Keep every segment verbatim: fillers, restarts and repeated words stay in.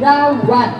round one.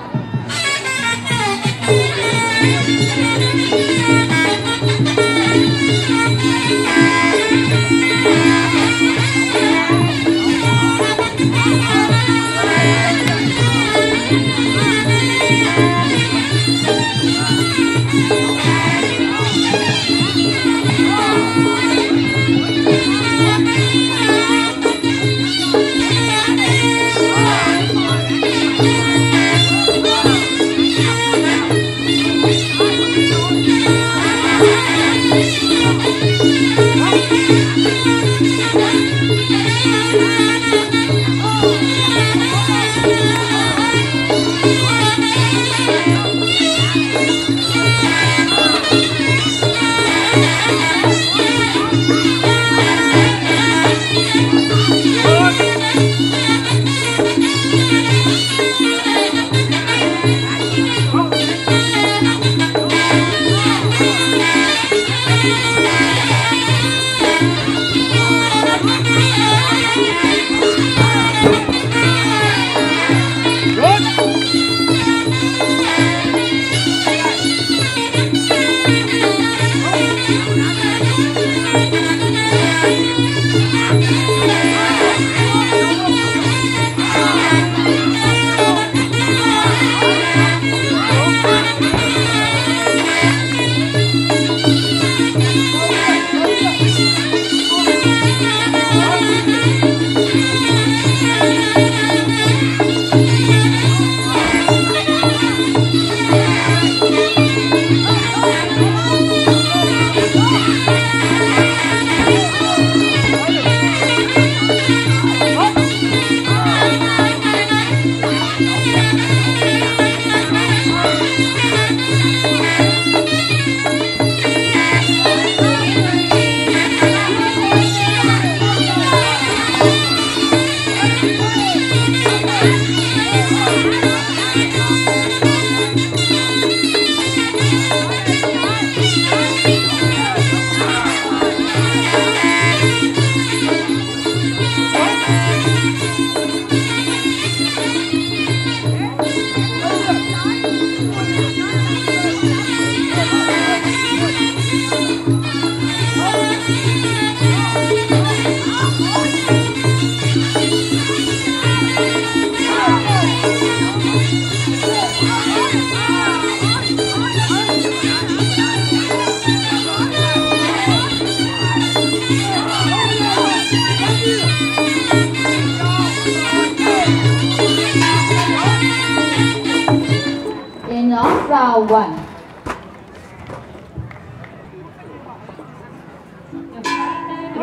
Round one.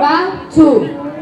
Round two. All right.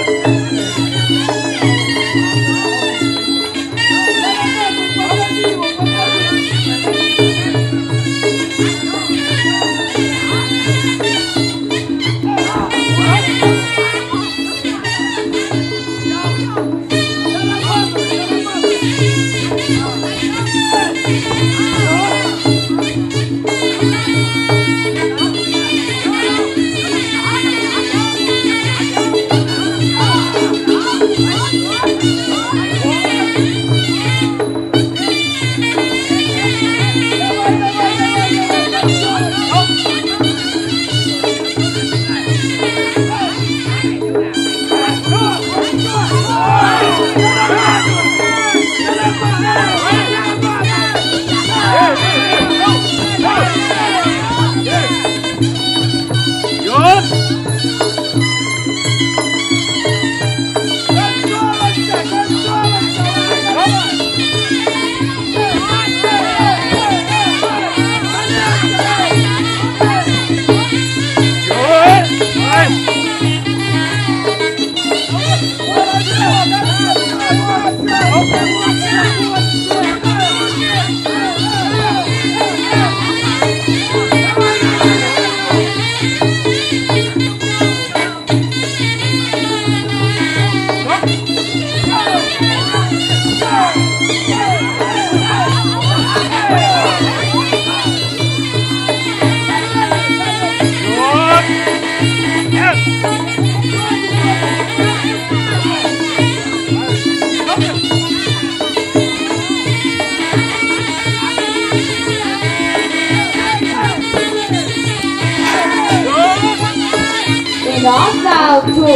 Salvo!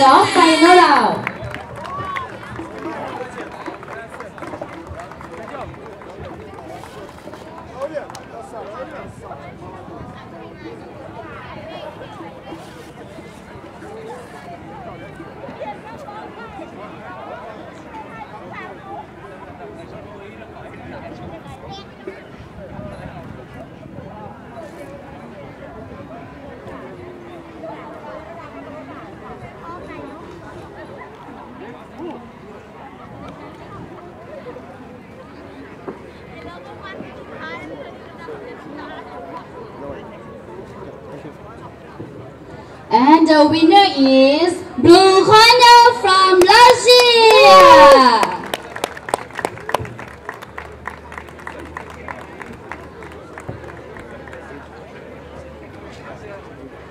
Đó tay nó nào. And the winner is Blue Honda from Russia.